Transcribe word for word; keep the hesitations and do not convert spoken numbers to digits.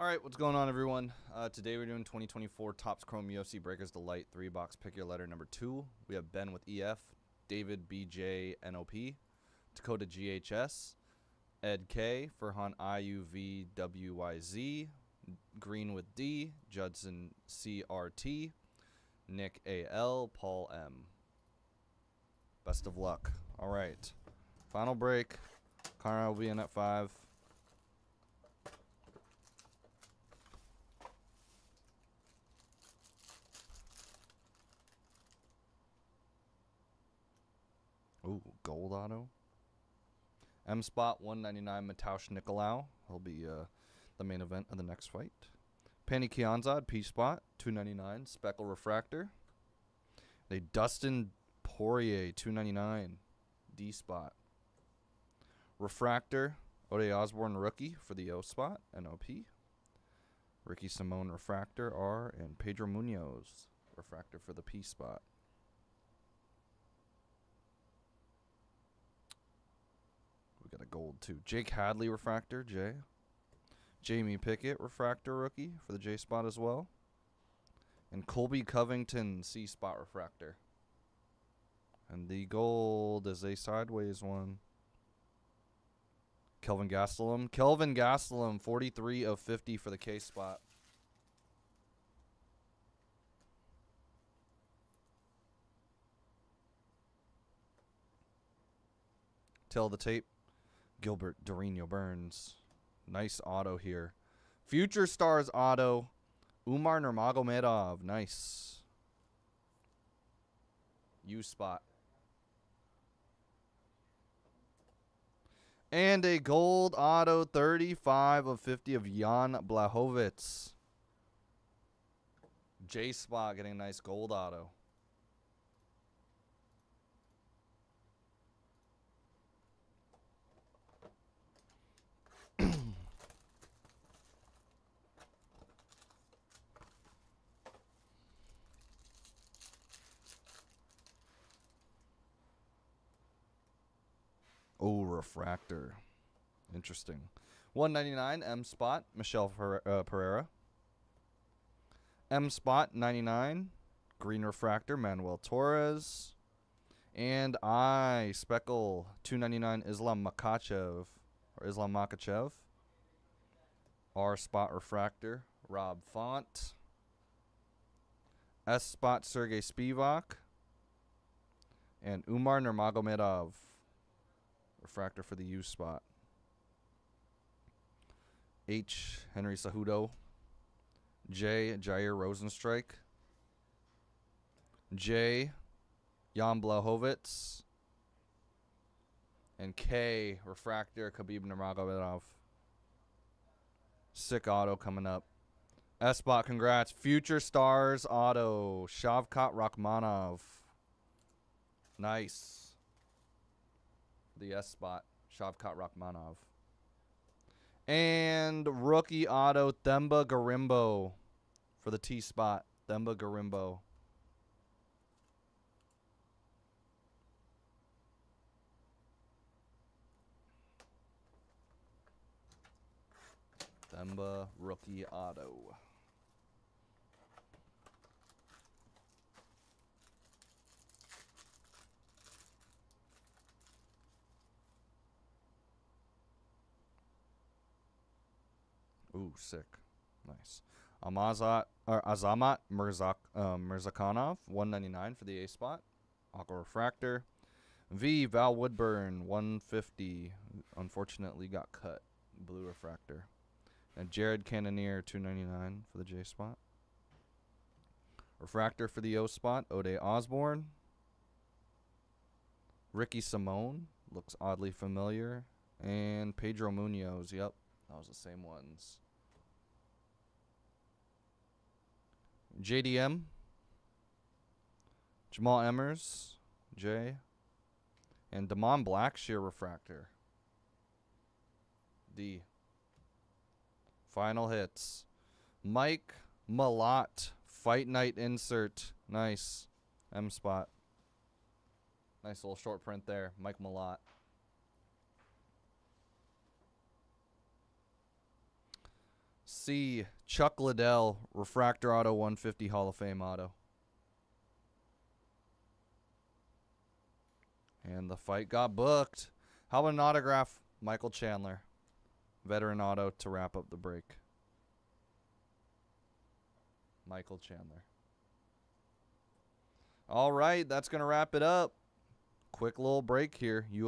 All right, what's going on, everyone? Uh, today we're doing twenty twenty-four Topps Chrome U F C Breakers Delight three box pick your letter number two. We have Ben with E F, David B J N O P, Dakota G H S, Ed K, Furhan I U V W Y Z, Green with D, Judson C R T, Nick A L, Paul M. Best of luck. All right, final break. Connor will be in at five. Ooh, gold auto. M spot one ninety-nine Mitaush Nikolau. He'll be uh, the main event of the next fight. Penny Kianzad, P spot two ninety-nine Speckle Refractor. They Dustin Poirier two ninety-nine D spot. Refractor Oday Osborne rookie for the O spot N O P. Ricky Simone Refractor R, and Pedro Munoz Refractor for the P spot. We got a gold too. Jake Hadley Refractor, J. Jamie Pickett Refractor rookie for the J spot as well. And Colby Covington C spot Refractor. And the gold is a sideways one. Kelvin Gastelum. Kelvin Gastelum, forty-three of fifty for the K spot. Tail of the tape. Gilbert Durinho Burns. Nice auto here. Future Stars auto. Umar Nurmagomedov. Nice. U spot. And a gold auto. thirty-five of fifty of Jan Blachowicz. J spot getting a nice gold auto. Oh, refractor. Interesting. one ninety-nine M spot Michelle Pereira. M spot ninety-nine green refractor Manuel Torres, and I speckle two ninety-nine Islam Makhachev or Islam Makhachev. R spot refractor Rob Font. S spot Sergey Spivak, and Umar Nurmagomedov. Refractor for the U spot. H, Henry Cejudo. J, Jair Rosenstrike. J, Jan Blachowicz. And K, refractor Khabib Nurmagomedov. Sick auto coming up. S spot, congrats. Future Stars auto, Shavkat Rakhmonov. Nice. The S spot, Shavkat Rakhmonov. And rookie auto, Themba Gorimbo for the T spot, Themba Gorimbo. Themba rookie auto. Ooh, sick. Nice. Amazat, or Azamat Mirzak, uh, Mirzakanov, one ninety-nine for the A spot. Aqua Refractor. V, Val Woodburn, one fifty. Unfortunately got cut. Blue Refractor. And Jared Cannonier, two ninety-nine for the J spot. Refractor for the O spot, Oday Osborne. Ricky Simone, looks oddly familiar. And Pedro Munoz, yep. That was the same ones. J D M. Jamal Emmers. J. And Damon Blackshear Refractor. D. Final hits. Mike Malott. Fight Night insert. Nice. M spot. Nice little short print there. Mike Malott. U F C Chuck Liddell refractor auto one fifty Hall of Fame auto. And the fight got booked. How about an autograph? Michael Chandler. Veteran auto to wrap up the break. Michael Chandler. All right, that's going to wrap it up. Quick little break here. U F C